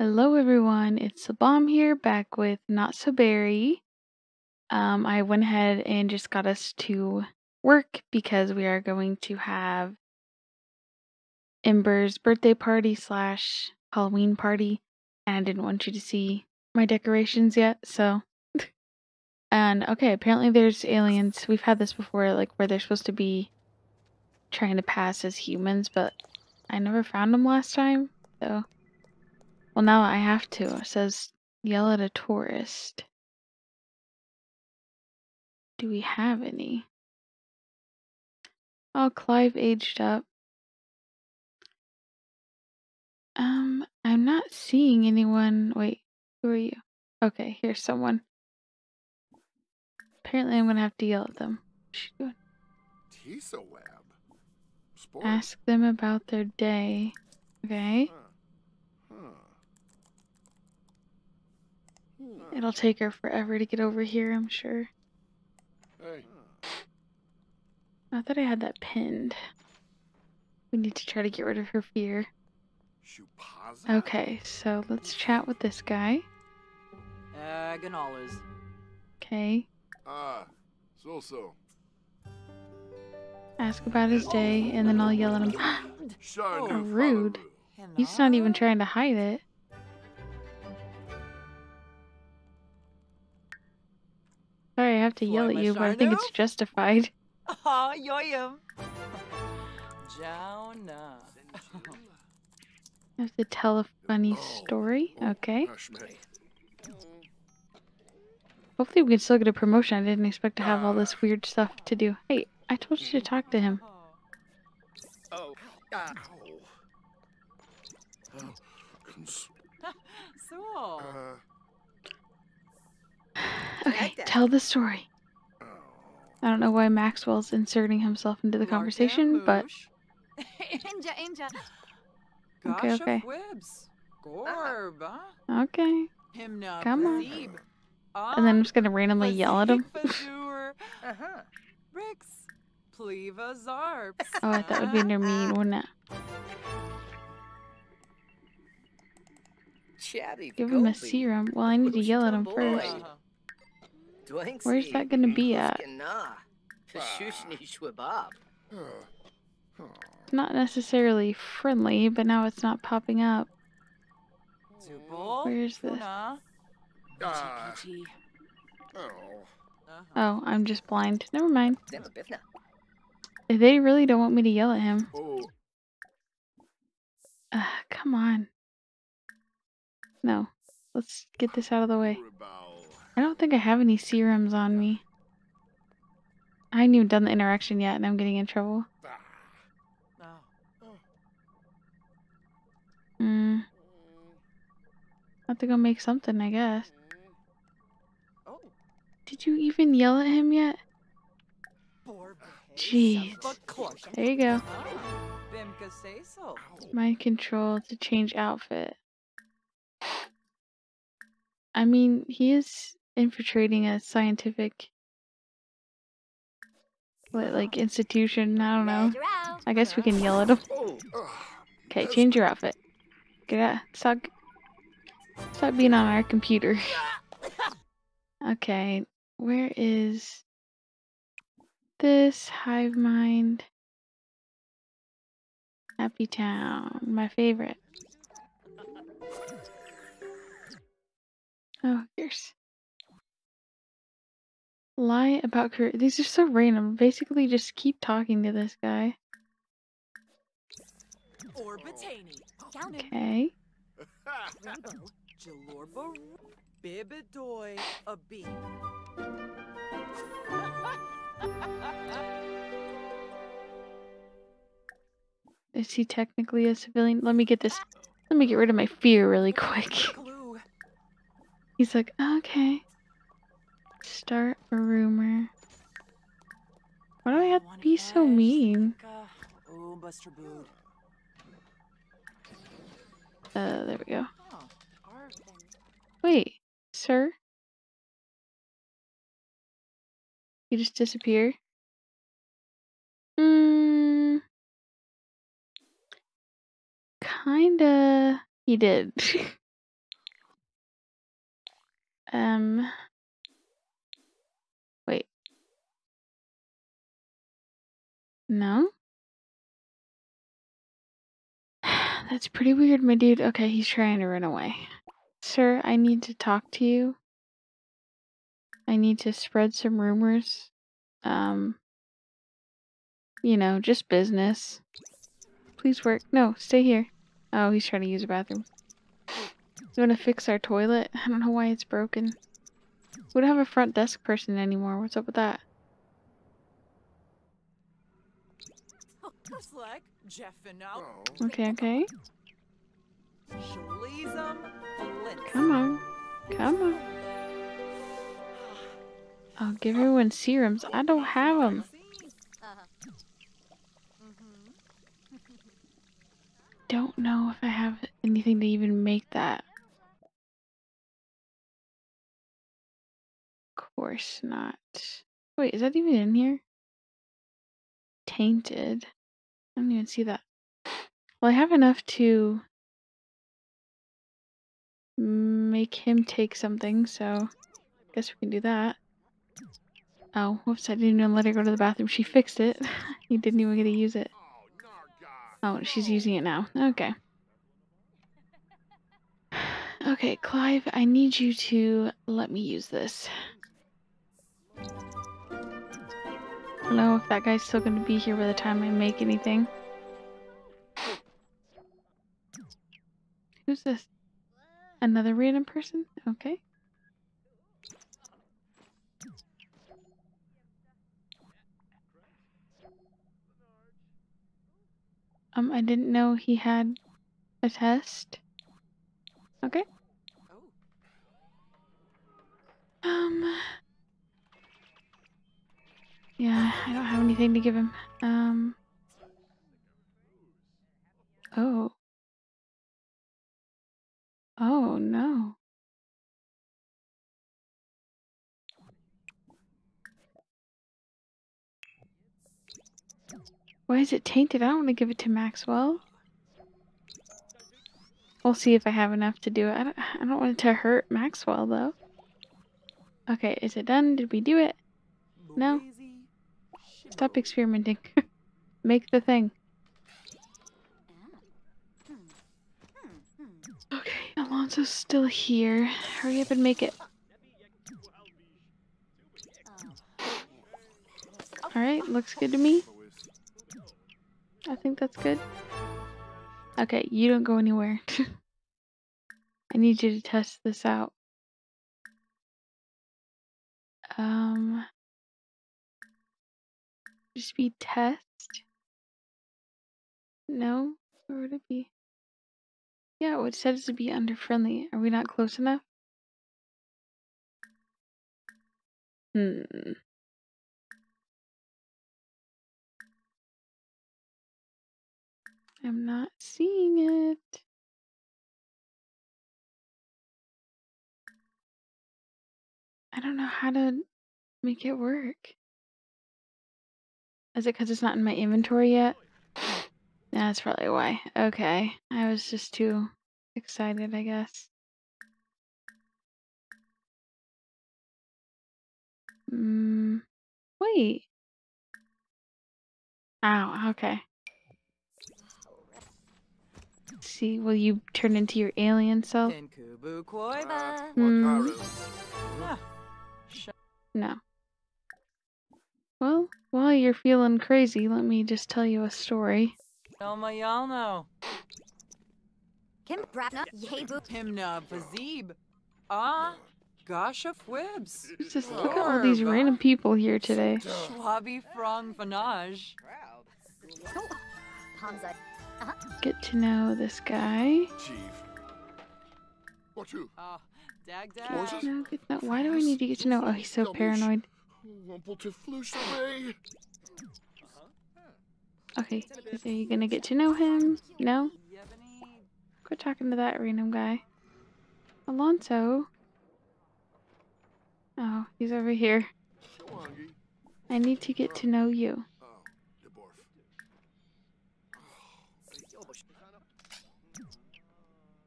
Hello everyone, it's Lebaum here, back with Not So Berry. I went ahead and just got us to work because we are going to have Ember's birthday party slash Halloween party, and I didn't want you to see my decorations yet, so. And okay, apparently there's aliens. We've had this before, like where they're supposed to be trying to pass as humans, but I never found them last time, so. Well, now I have to. It says, yell at a tourist. Do we have any? Oh, Clive aged up. I'm not seeing anyone. Wait, who are you? Okay, here's someone. Apparently I'm gonna have to yell at them. Shoot. Ask them about their day. Okay. It'll take her forever to get over here, I'm sure. Hey. I thought I had that pinned. We need to try to get rid of her fear. Okay, so let's chat with this guy. Okay. So. Ask about his day, and then I'll yell at him. Oh, rude. He's not even trying to hide it. Sorry, I have to yell at you, but I think it's justified. Oh, I have to tell a funny story. Okay. Hopefully we can still get a promotion. I didn't expect to have all this weird stuff to do. Hey, I told you to talk to him. Okay, tell the story. I don't know why Maxwell's inserting himself into the conversation, but... Okay, okay. Okay. Come on. And then I'm just gonna randomly yell at him. Oh, I thought it would be near me, wouldn't it? Give him a serum. Well, I need to yell at him first. Where's that gonna be at? It's not necessarily friendly, but now it's not popping up. Where's this? Oh, I'm just blind. Never mind. They really don't want me to yell at him. Come on. No. Let's get this out of the way. I don't think I have any serums on me. I haven't even done the interaction yet and I'm getting in trouble. I have to go make something, I guess. Did you even yell at him yet? Jeez. There you go. Mind control to change outfit. I mean, he is infiltrating a scientific like institution, I don't know. I guess we can yell at him. Okay, change your outfit. Get out. Stop being on our computer. Okay, where is this hive mind? Happy Town, my favorite. Oh, here's. Lie about career. These are so random. Basically, just keep talking to this guy. Okay. Is he technically a civilian? Let me get this. Let me get rid of my fear really quick. He's like, okay. Start a rumor. Why do I have to be so mean? There we go. Wait, sir? You just disappear? Kinda. He did. Wait. No? That's pretty weird, my dude. Okay, he's trying to run away. Sir, I need to talk to you. I need to spread some rumors. You know, just business. Please work. No, stay here. Oh, he's trying to use a bathroom. You want to fix our toilet? I don't know why it's broken. We don't have a front desk person anymore. What's up with that? Okay, okay. Come on. Come on. I'll give everyone serums. I don't have them. Don't know if I have anything to even make that. Of course not. Wait, is that even in here? Tainted. I don't even see that. Well, I have enough to make him take something, so I guess we can do that. Oh, whoops, I didn't even let her go to the bathroom. She fixed it. You didn't even get to use it. Oh, she's using it now. Okay. Okay, Clive, I need you to let me use this. I don't know if that guy's still going to be here by the time I make anything. Who's this? Another random person? Okay. I didn't know he had a test. Okay. Yeah, I don't have anything to give him. Oh. Oh, no. Why is it tainted? I don't want to give it to Maxwell. We'll see if I have enough to do it. I don't want it to hurt Maxwell, though. Okay, is it done? Did we do it? No? Stop experimenting. Make the thing. Okay, Alonso's still here. Hurry up and make it. Alright, looks good to me. I think that's good. Okay, you don't go anywhere. I need you to test this out. Just be test? No? Where would it be? Yeah, what it says to be under friendly. Are we not close enough? I'm not seeing it. I don't know how to make it work. Is it because it's not in my inventory yet? Nah, that's probably why. Okay. I was just too excited, I guess. Wait. Ow, okay. Let's see, will you turn into your alien self? No. Well, while you're feeling crazy, let me just tell you a story. Just look at all these random people here today. Get to know this guy. No, why do I need to get to know? Oh, he's so paranoid. Okay, are you gonna get to know him? No? Quit talking to that random guy. Alonso? Oh, he's over here. I need to get to know you.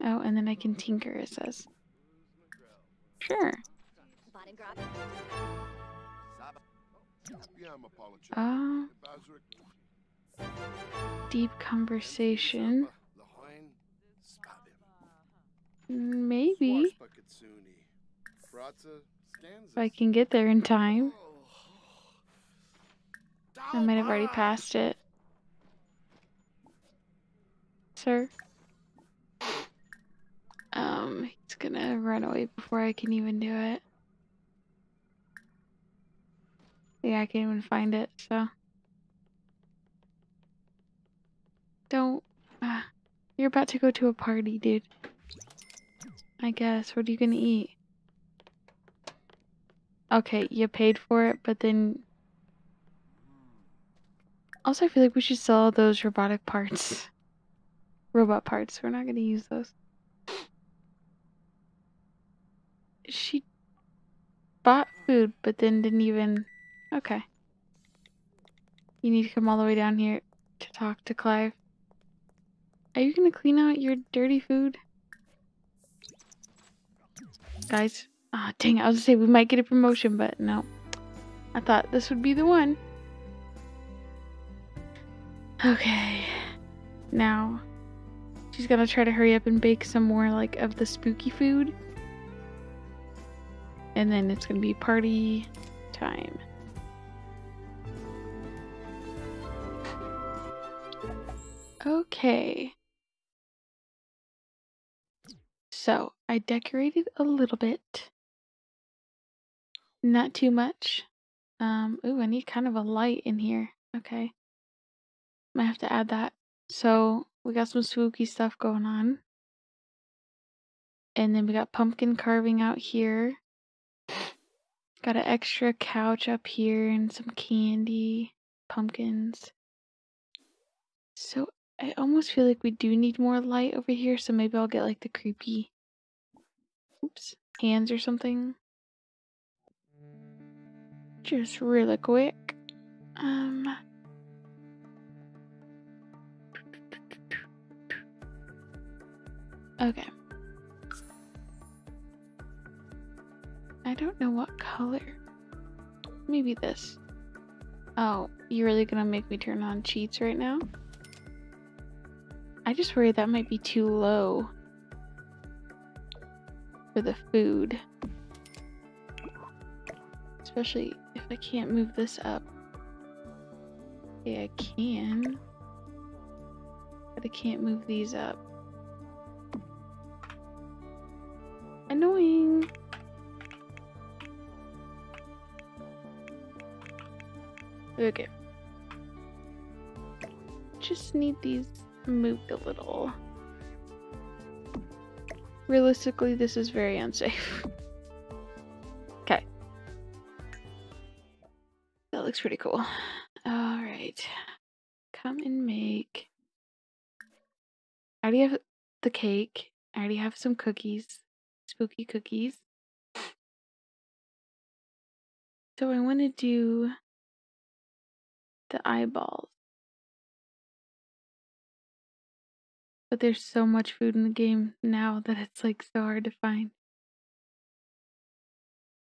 Oh, and then I can tinker, it says. Sure. Deep conversation. Maybe. If I can get there in time. I might have already passed it. Sir? He's gonna run away before I can even do it. Yeah, I can't even find it, so. Don't. You're about to go to a party, dude. I guess. What are you gonna eat? Okay, you paid for it, but then. Also, I feel like we should sell those robotic parts. Robot parts. We're not gonna use those. She bought food, but then didn't even. Okay. You need to come all the way down here to talk to Clive. Are you gonna clean out your dirty food? Guys. Ah, oh, dang it. I was gonna say we might get a promotion, but no. I thought this would be the one. Okay. Now. She's gonna try to hurry up and bake some more, like, of the spooky food. And then it's gonna be party time. Okay. So, I decorated a little bit. Not too much. Ooh, I need kind of a light in here. Okay. Might have to add that. So, we got some spooky stuff going on. And then we got pumpkin carving out here. Got an extra couch up here and some candy, pumpkins. So I almost feel like we do need more light over here, so maybe I'll get like the creepy, oops, hands or something. Just really quick. Okay. I don't know what color. Maybe this. Oh, you're really gonna make me turn on cheats right now? I just worry that might be too low for the food. Especially if I can't move this up. Yeah, I can. But I can't move these up. Annoying! Okay. Just need these moved a little. Realistically, this is very unsafe. Okay. That looks pretty cool. Alright. Come and make. I already have the cake. I already have some cookies. Spooky cookies. So I want to do the eyeballs. But there's so much food in the game now that it's like so hard to find.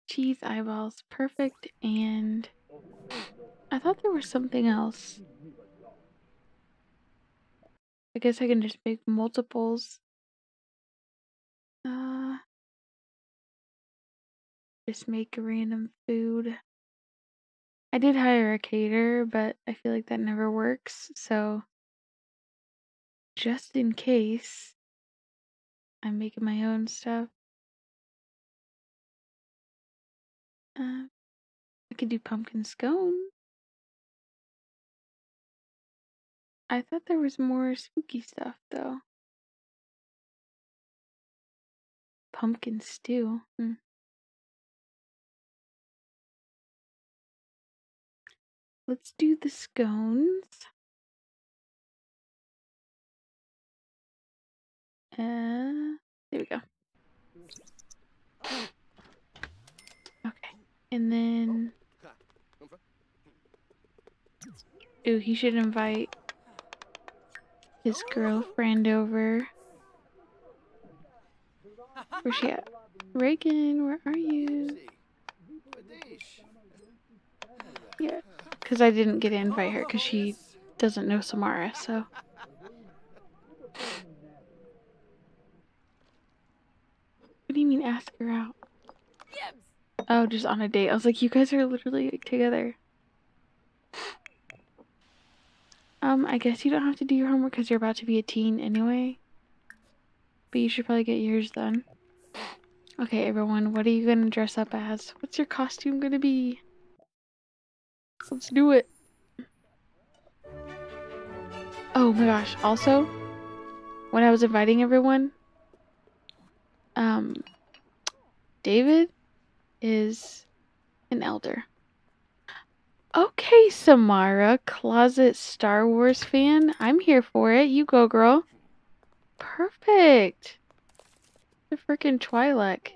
Cheese eyeballs, perfect, and I thought there was something else. I guess I can just make multiples. Just make random food. I did hire a caterer, but I feel like that never works, so. Just in case, I'm making my own stuff. I could do pumpkin scone. I thought there was more spooky stuff, though. Pumpkin stew. Let's do the scones. There we go. Okay, and then. Ooh, he should invite his girlfriend over. Where's she at? Reagan, where are you? Yeah, because I didn't get to invite her because she doesn't know Samara, so. What do you mean ask her out? Oh, just on a date. I was like, you guys are literally like, together. I guess you don't have to do your homework because you're about to be a teen anyway. But you should probably get yours done. Okay, everyone, what are you going to dress up as? What's your costume going to be? Let's do it. Oh my gosh, also, when I was inviting everyone, David is an elder. Okay, Samara, closet Star Wars fan. I'm here for it. You go, girl. Perfect. The freaking Twi'lek.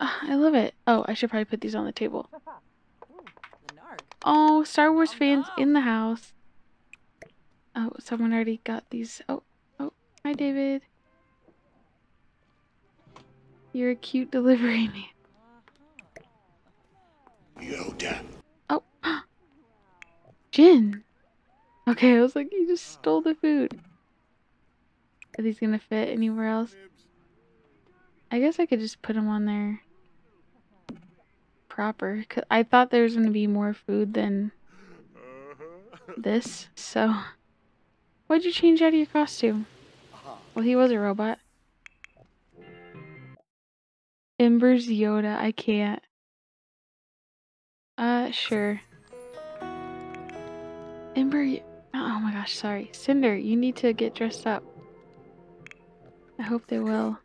Oh, I love it. Oh, I should probably put these on the table. Oh, Star Wars fans in the house. Oh, someone already got these. Oh, hi, David. You're a cute delivery man. Yoda. Oh, Jin. Okay, I was like, you just stole the food. Are these gonna fit anywhere else? I guess I could just put them on there proper. Cause I thought there was gonna be more food than this. So, why'd you change out of your costume? Well, he was a robot. Ember's Yoda. I can't. Sure. Ember, oh my gosh, sorry. Cinder, you need to get dressed up. I hope they will.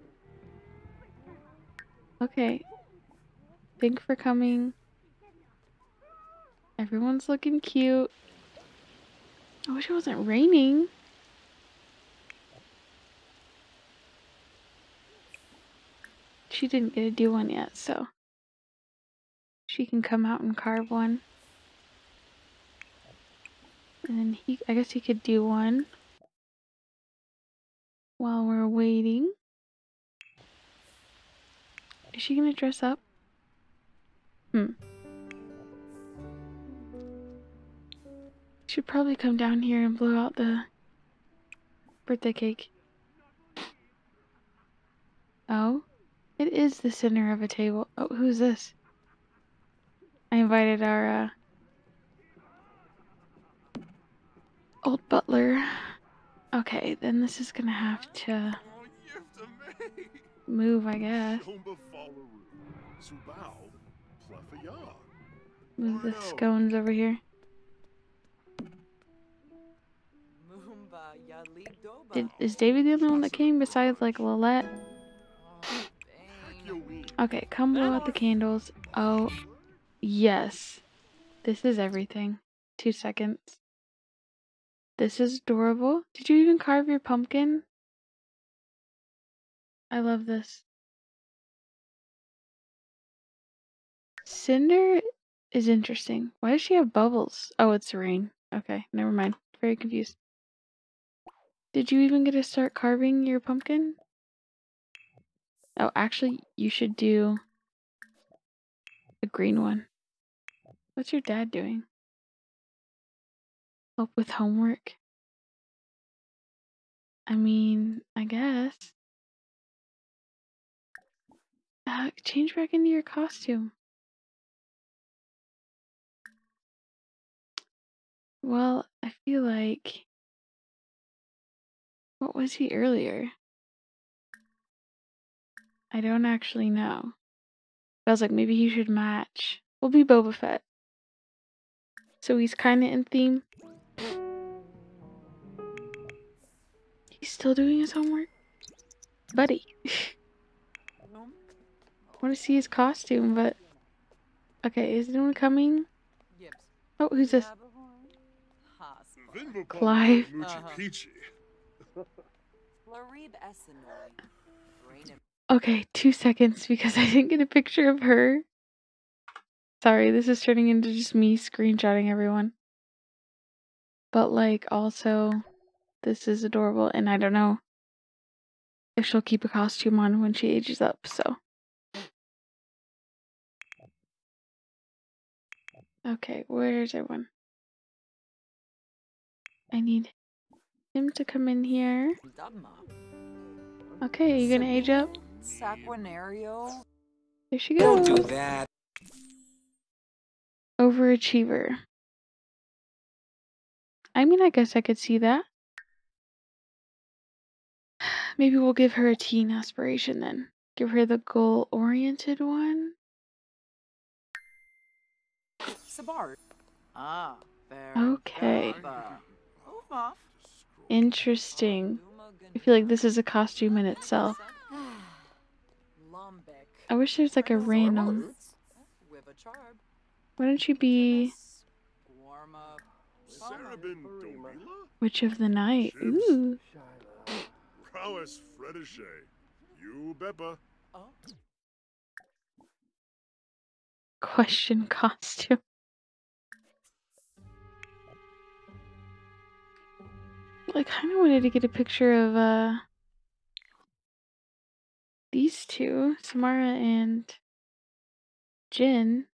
Okay. Thanks for coming. Everyone's looking cute. I wish it wasn't raining. She didn't get to do one yet, so. She can come out and carve one. And then I guess he could do one while we're waiting. Is she gonna dress up? Should probably come down here and blow out the birthday cake. Oh, it is the center of a table. Oh, who's this? I invited our old butler. Okay, then this is gonna have to move, I guess. Move the scones over here. Is David the only one that came besides like Lillette? Okay, come blow out the candles. Oh. Yes, this is everything. 2 seconds. This is adorable. Did you even carve your pumpkin? I love this. Cinder is interesting. Why does she have bubbles? Oh, it's rain. Okay, never mind. Very confused. Did you even get to start carving your pumpkin? Oh, actually, you should do a green one. What's your dad doing? Help with homework? I mean, I guess. Change back into your costume. Well, I feel like... What was he earlier? I don't actually know. I was like, maybe he should match. We'll be Boba Fett. So he's kind of in theme. He's still doing his homework? Buddy. I want to see his costume, but... Okay, is anyone coming? Oh, who's this? Clive. Okay, 2 seconds because I didn't get a picture of her. Sorry, this is turning into just me screenshotting everyone. But like, also, this is adorable and I don't know if she'll keep a costume on when she ages up, so. Okay, where's everyone? I need him to come in here. Okay, you gonna age up? There she goes. Don't do that. Overachiever. I mean, I guess I could see that. Maybe we'll give her a teen aspiration then. Give her the goal-oriented one. Okay. Interesting. I feel like this is a costume in itself. I wish there's like a random. Why don't you be Witch of the Night? Ooh. Question costume. I kind of wanted to get a picture of these two, Samara and Jin,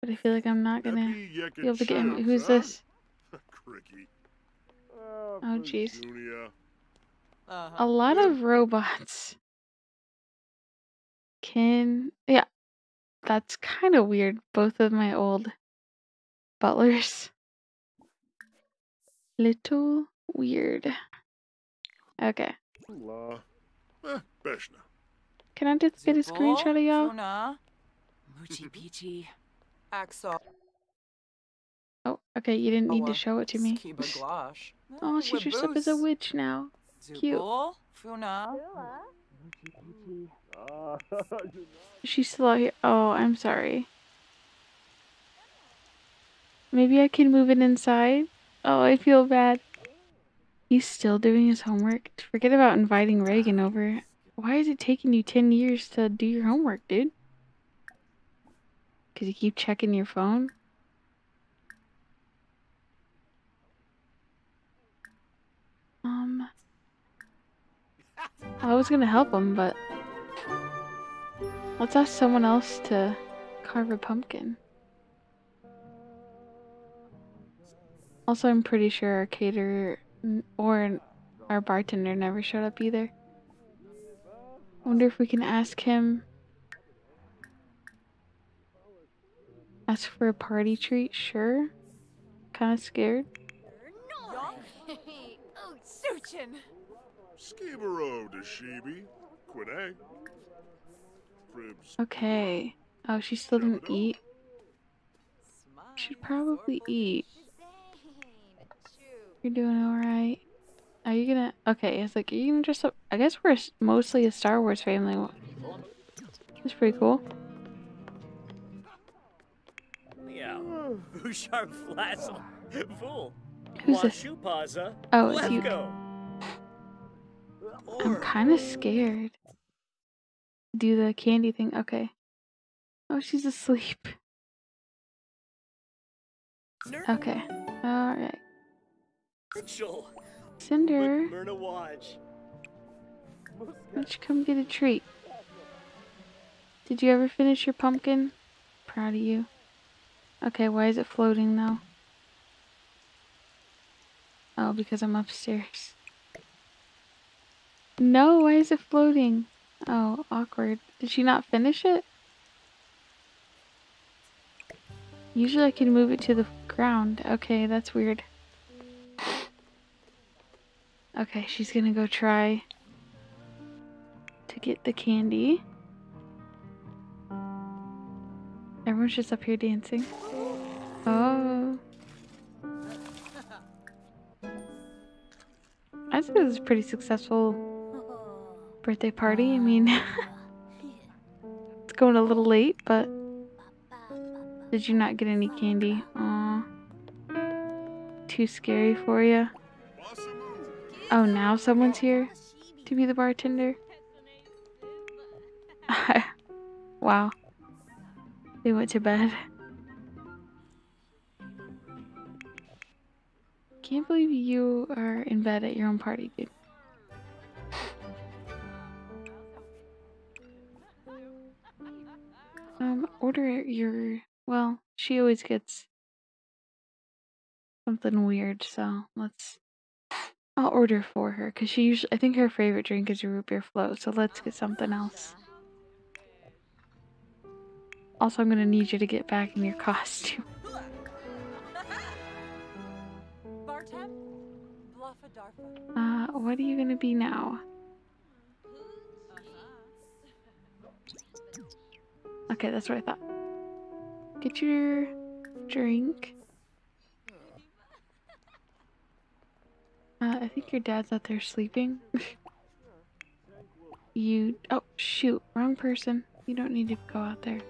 but I feel like I'm not gonna be able to get him. Who's this? Oh jeez, a lot of robots. Yeah, that's kind of weird. Both of my old butlers. Little weird. Okay. Can I just get a screenshot of y'all? Oh, okay, you didn't need to show it to me. Oh, she dressed up as a witch now. Cute. She's still out here. Oh, I'm sorry. Maybe I can move it inside? Oh, I feel bad. He's still doing his homework. Forget about inviting Reagan over. Why is it taking you 10 years to do your homework, dude? Because you keep checking your phone? I was gonna help him, but let's ask someone else to carve a pumpkin. Also, I'm pretty sure our caterer or our bartender never showed up either. I wonder if we can ask him. Ask for a party treat? Sure. Kind of scared. Okay. Oh, she still didn't eat. Should probably eat. You're doing alright. Are you gonna... Okay, it's like, are you gonna dress up? I guess we're mostly a Star Wars family. That's pretty cool. Who's this? Oh, it's Yuke. I'm kinda scared. Do the candy thing. Okay. Oh, she's asleep. Okay. Alright. Cinder, why don't you come get a treat? Did you ever finish your pumpkin? Proud of you. Okay, why is it floating though? Oh, because I'm upstairs. No, why is it floating? Oh, awkward. Did she not finish it? Usually I can move it to the ground. Okay, that's weird. Okay, she's gonna go try to get the candy. Everyone's just up here dancing. Oh. I think this was a pretty successful birthday party. I mean, it's going a little late, but did you not get any candy? Aw. Too scary for you. Oh, now someone's here to be the bartender. Wow. They went to bed. Can't believe you are in bed at your own party, dude. Order your Well, she always gets something weird, so let's... I'll order for her, because she usually... I think her favorite drink is root beer float, so let's get something else. Also, I'm going to need you to get back in your costume. What are you going to be now? Okay, that's what I thought. Get your drink. I think your dad's out there sleeping. You... Oh, shoot. Wrong person. You don't need to go out there.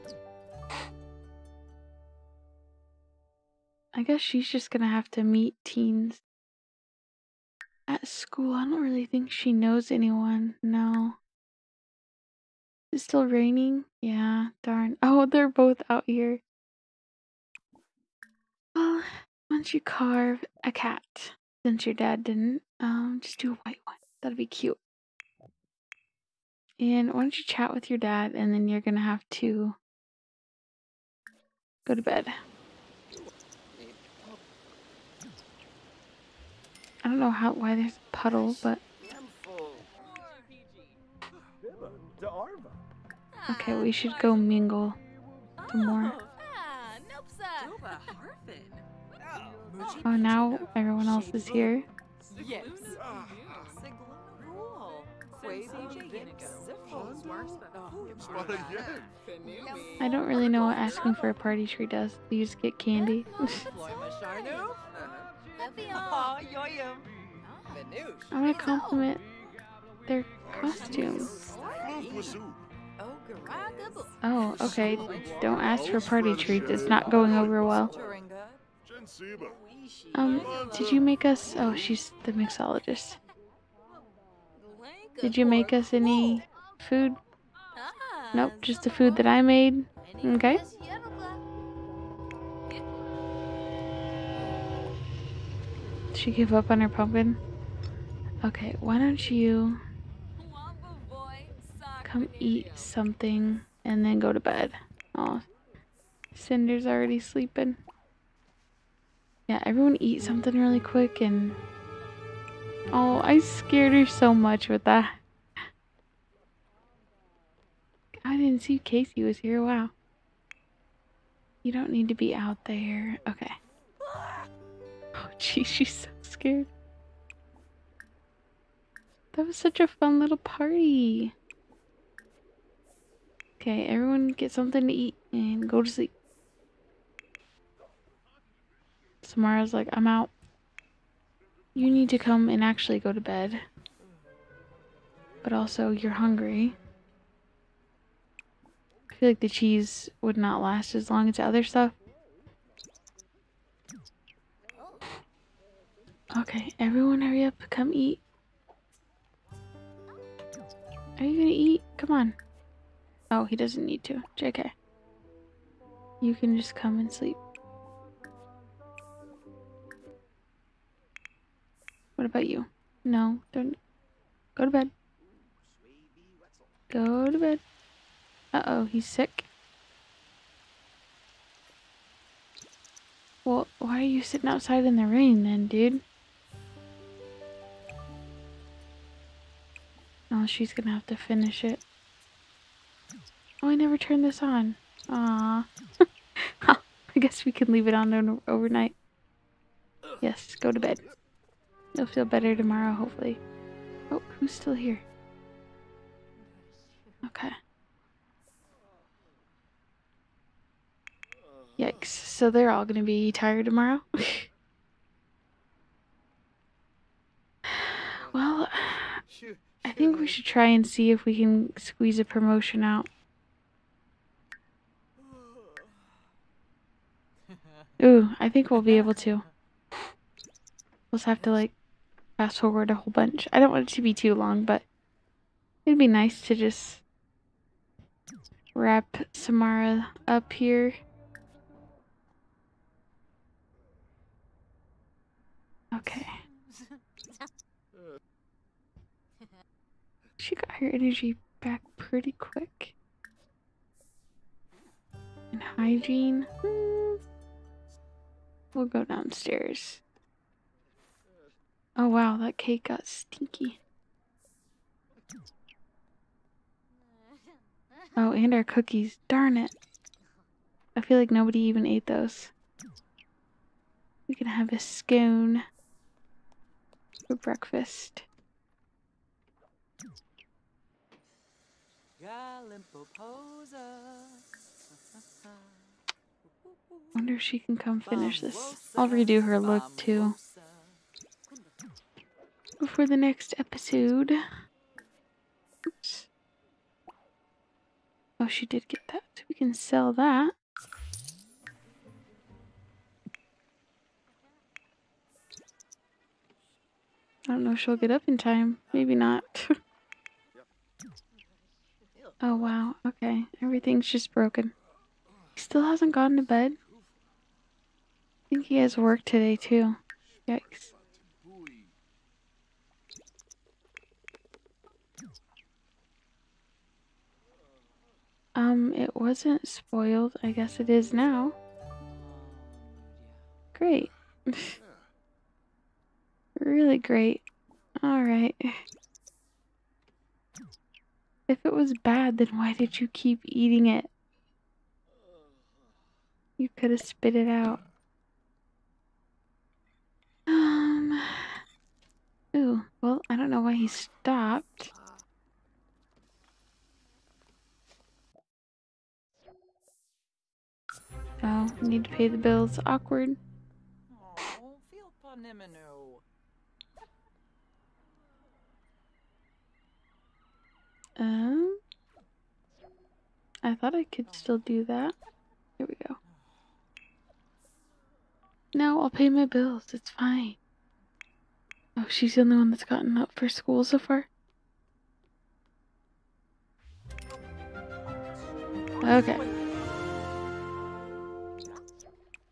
I guess she's just gonna have to meet teens at school. I don't really think she knows anyone. No. Is it still raining? Yeah, darn. Oh, they're both out here. Well, once you carve a cat, since your dad didn't, just do a white one. That'll be cute. And why don't you chat with your dad, and then you're gonna have to go to bed. I don't know how why there's a puddle, but... Okay, we should go mingle some more. Oh, now everyone else is here. Yes. I don't really know what asking for a party treat does. You just get candy. I'm gonna compliment their costumes. Oh, okay. Don't ask for a party treat. It's not going over well. Did you make us... Oh, she's the mixologist. Did you make us any food? Nope, just the food that I made. Okay. Did she give up on her pumpkin? Okay, why don't you come eat something and then go to bed. Oh, Cinder's already sleeping. Yeah, everyone eat something really quick and... Oh, I scared her so much with that. I didn't see Casey was here, wow. You don't need to be out there. Okay. Oh, geez, she's so scared. That was such a fun little party. Okay, everyone get something to eat and go to sleep. Samara's like, I'm out. You need to come and actually go to bed. But also, you're hungry. I feel like the cheese would not last as long as the other stuff. Okay, everyone hurry up, come eat. Are you gonna eat? Come on. Oh, he doesn't need to. JK. You can just come and sleep. What about you? No, don't. Go to bed. Go to bed. Uh-oh, he's sick. Well, why are you sitting outside in the rain then, dude? Oh, she's gonna have to finish it. Oh, I never turned this on. Aww. I guess we can leave it on overnight. Yes, go to bed. You'll feel better tomorrow, hopefully. Oh, who's still here? Okay. Yikes. So they're all gonna be tired tomorrow? Well, I think we should try and see if we can squeeze a promotion out. Ooh, I think we'll be able to. We'll just have to, like, fast forward a whole bunch. I don't want it to be too long, but it'd be nice to just wrap Samara up here. Okay. She got her energy back pretty quick. and hygiene. We'll go downstairs. Oh wow, that cake got stinky. Oh, and our cookies. Darn it. I feel like nobody even ate those. We can have a scone for breakfast. Wonder if she can come finish this. I'll redo her look too before the next episode. Oops. Oh, she did get that. We can sell that. I don't know if she'll get up in time. Maybe not. Oh wow, okay. Everything's just broken. He still hasn't gone to bed. I think he has work today too. Yikes. It wasn't spoiled. I guess it is now. Great. Really great. Alright. If it was bad, then why did you keep eating it? You could have spit it out. Ooh, well, I don't know why he stopped. Oh, we need to pay the bills. Awkward. I thought I could still do that. Here we go. No, I'll pay my bills. It's fine. Oh, she's the only one that's gotten up for school so far. Okay.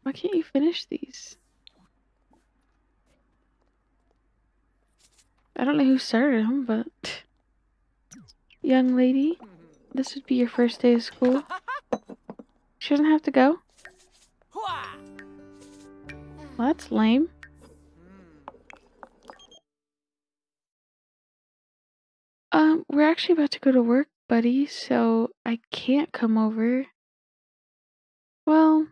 Why can't you finish these? I don't know who started them, but... Young lady, this would be your first day of school. She doesn't have to go. Well, that's lame. We're actually about to go to work, buddy, so I can't come over. Well,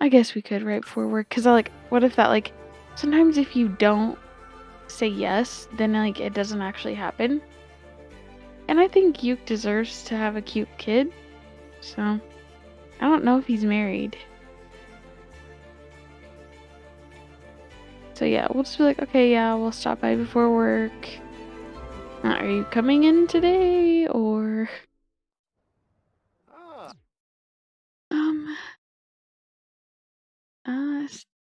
I guess we could right before work, because I like, what if that like, sometimes if you don't say yes, then like it doesn't actually happen. And I think Yuke deserves to have a cute kid. So, I don't know if he's married. So yeah, we'll just be like, okay, yeah, we'll stop by before work. Are you coming in today? Or...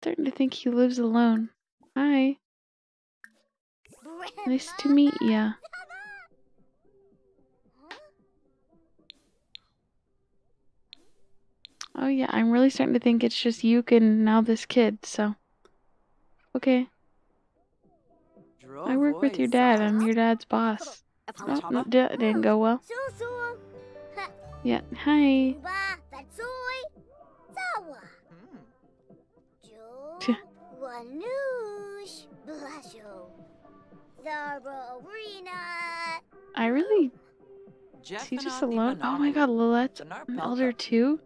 starting to think he lives alone. Hi. Nice to meet ya. Oh yeah, I'm really starting to think it's just Yuke and now this kid, so. Okay. I work with your dad, I'm your dad's boss. Oh, no, that didn't go well. Yeah, hi. I really... Is he just alone? Oh my god, Lillette's an elder too?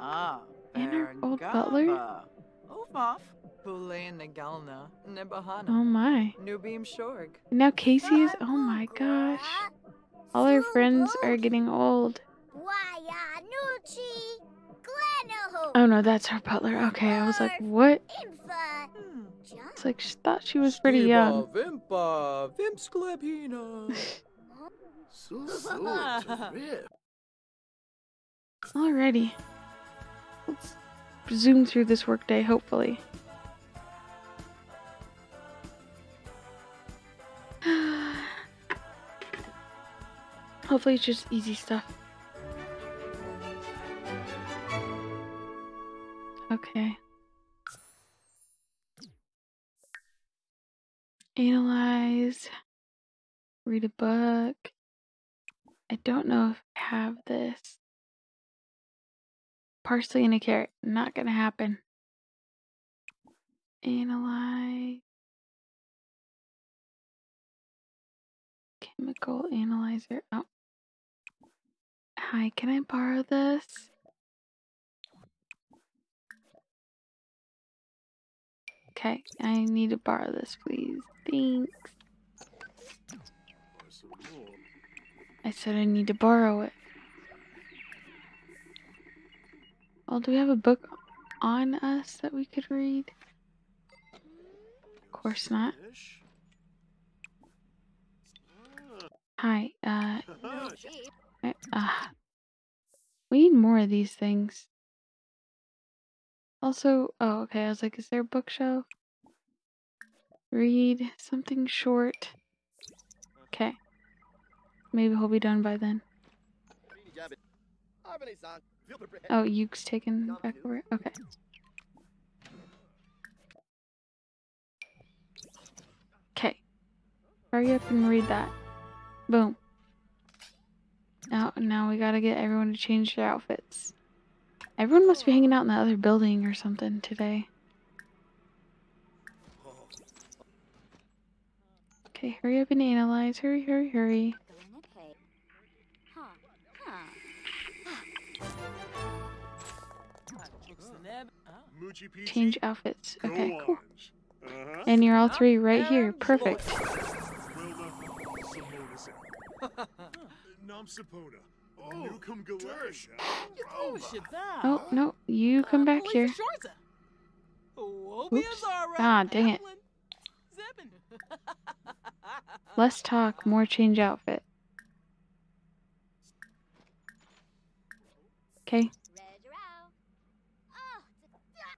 And her old butler? Oh my. Now Casey is... Oh my gosh. All her friends are getting old. Oh no, that's her butler. Okay, I was like, what? It's like, she thought she was pretty young. Alrighty. Let's zoom through this workday, hopefully. Hopefully it's just easy stuff. Okay. Analyze. Read a book. I don't know if I have this. Parsley and a carrot. Not gonna happen. Analyze. Chemical analyzer. Oh. Hi, can I borrow this? Okay, I need to borrow this, please. Thanks. I said I need to borrow it. Well, do we have a book on us that we could read? Of course not. Hi, we need more of these things. Also, oh, okay, I was like, is there a bookshelf? Read something short. Okay. Maybe he'll be done by then. Oh, Yuke's taken back over. Okay. Okay. Hurry up and read that. Boom. Now we gotta get everyone to change their outfits. Everyone must be hanging out in the other building or something today. Okay, hurry up and analyze. Hurry, hurry, hurry. Change outfits. Okay, cool. And you're all three right here. Perfect. Oh, no. You come back here. Oops. Ah, dang it. Less talk, more change outfit. Okay.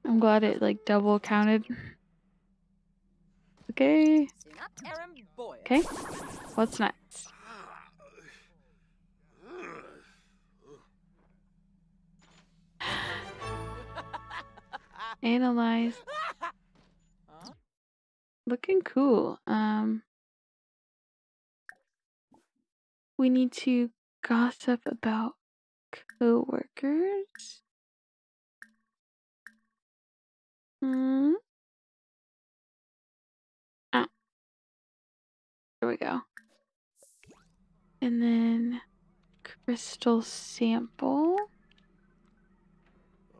I'm glad it, like, double counted. Okay. Okay. What's next? Analyze. Looking cool. We need to gossip about co-workers. Hmm. Ah. There we go. And then crystal sample.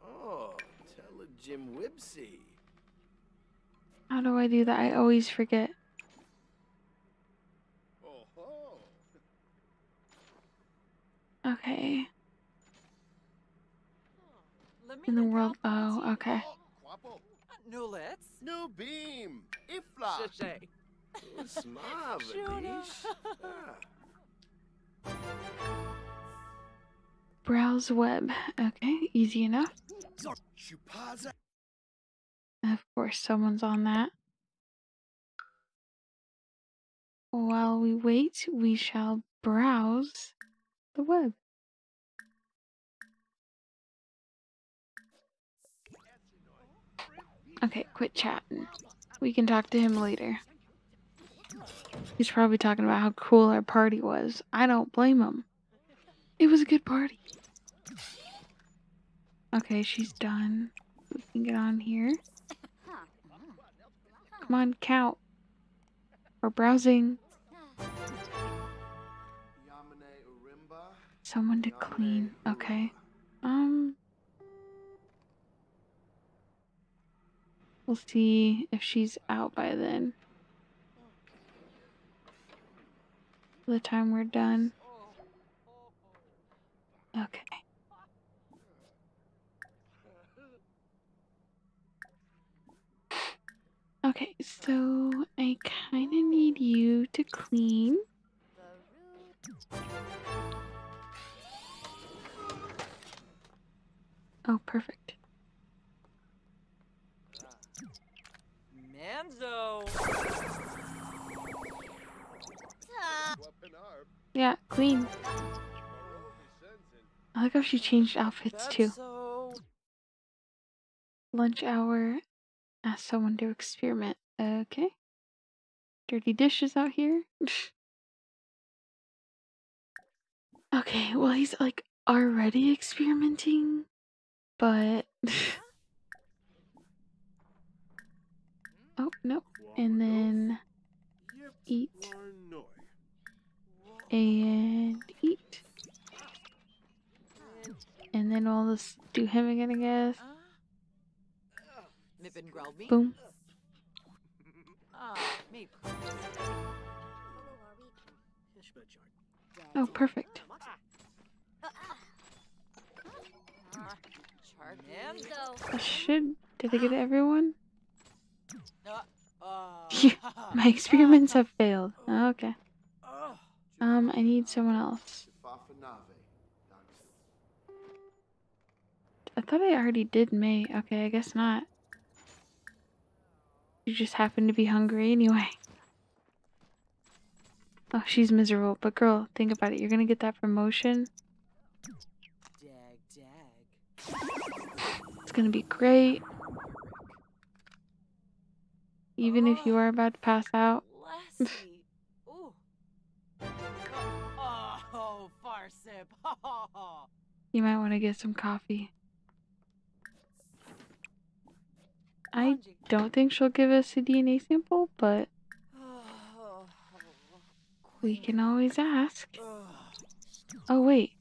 Oh, tell a Jim Wibsey. How do I do that? I always forget. Okay. In the world. Oh, okay. New beam. Browse web. Okay, easy enough. Of course, someone's on that. While we wait, we shall browse the web. Okay, quit chatting. We can talk to him later. He's probably talking about how cool our party was. I don't blame him. It was a good party. Okay, she's done. We can get on here. Come on, count. We're browsing. Someone to clean. Okay. We'll see if she's out by then. By the time we're done. Okay. Okay, so I kind of need you to clean. Oh, perfect. Yeah, clean. I like how she changed outfits too. Lunch hour. Ask someone to experiment. Okay. Dirty dishes out here. Okay, well he's like already experimenting. But... oh, nope. And then... eat. And... eat. And then all this... do him again, I guess. Boom. Oh, perfect. I should... did I get everyone? My experiments have failed. Oh, okay. I need someone else. I thought I already did May. Okay, I guess not. You just happen to be hungry anyway. Oh, she's miserable. But girl, think about it. You're gonna get that promotion. It's gonna be great. Even if you are about to pass out. You might want to get some coffee. I don't think she'll give us a DNA sample, but we can always ask. Oh wait,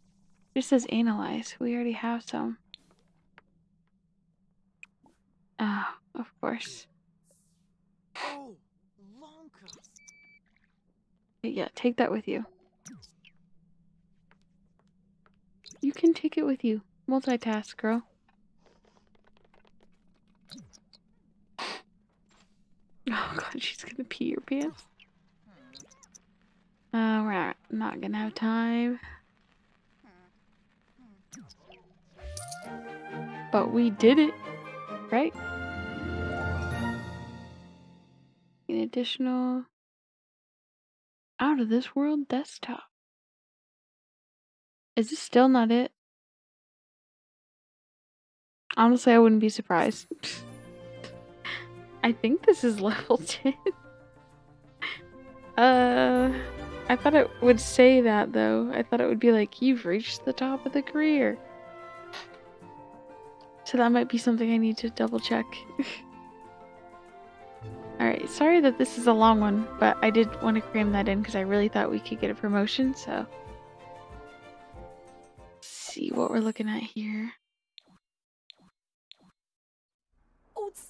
it says analyze. We already have some. Ah, of course. But yeah, take that with you. You can take it with you. Multitask, girl. Oh god, she's gonna pee your pants. We're not gonna have time. But we did it, right? An additional out of this world desktop. Is this still not it? Honestly, I wouldn't be surprised. I think this is level 10. I thought it would say that though. I thought it would be like, you've reached the top of the career. So that might be something I need to double check. Alright, sorry that this is a long one, but I did want to cram that in because I really thought we could get a promotion, so. Let's see what we're looking at here.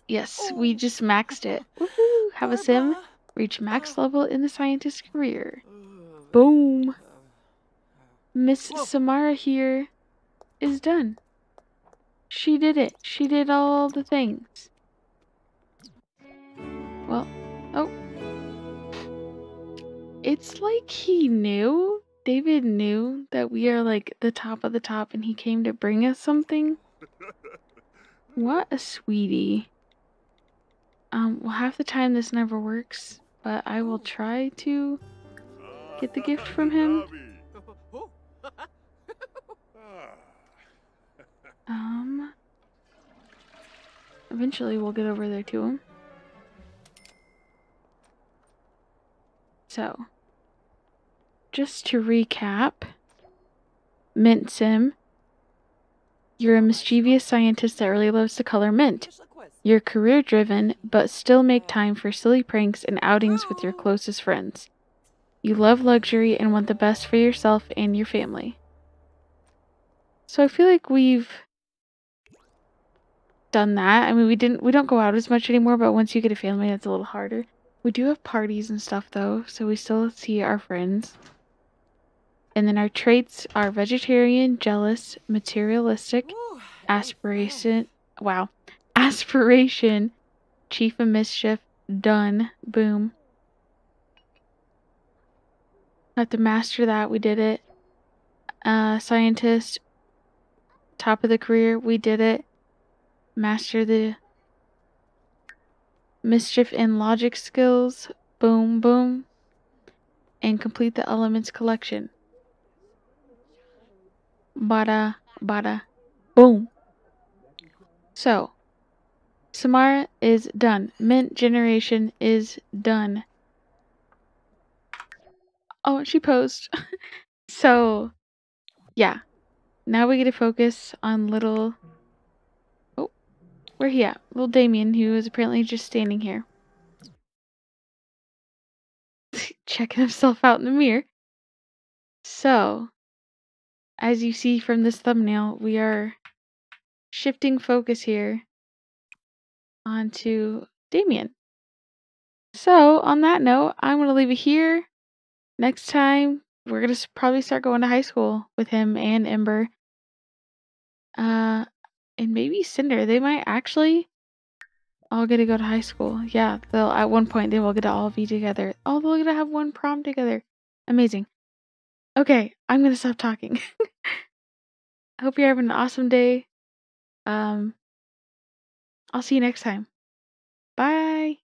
Yes, we just maxed it. Woohoo! Have a sim. Reach max level in the scientist's career. Boom! Miss Samara here is done. She did it. She did all the things. Well, oh. It's like he knew. David knew that we are like the top of the top and he came to bring us something. What a sweetie. Well, half the time this never works, but I will try to get the gift from him. Eventually we'll get over there to him. So, just to recap, Mint Sim, you're a mischievous scientist that really loves to color mint. You're career-driven, but still make time for silly pranks and outings with your closest friends. You love luxury and want the best for yourself and your family. So I feel like we've done that. I mean, we don't go out as much anymore, but once you get a family, that's a little harder. We do have parties and stuff, though, so we still see our friends. And then our traits are vegetarian, jealous, materialistic, aspiration, chief of mischief, done, boom. Have to master that, we did it. Scientist, top of the career, we did it. Master the... mischief and logic skills, boom, boom, and complete the elements collection. Bada, bada, boom. So, Samara is done. Mint generation is done. Oh, she posed. So, yeah. Now we get to focus on little Where he at? Little Damien, who is apparently just standing here. Checking himself out in the mirror. So, as you see from this thumbnail, we are shifting focus here onto Damien. So, on that note, I'm going to leave it here. Next time, we're going to probably start going to high school with him and Ember. And maybe Cinder. They might actually all get to go to high school. Yeah, they'll at one point they will get to all be together. Oh, they'll get to have one prom together. Amazing. Okay, I'm going to stop talking. I hope you're having an awesome day. I'll see you next time. Bye.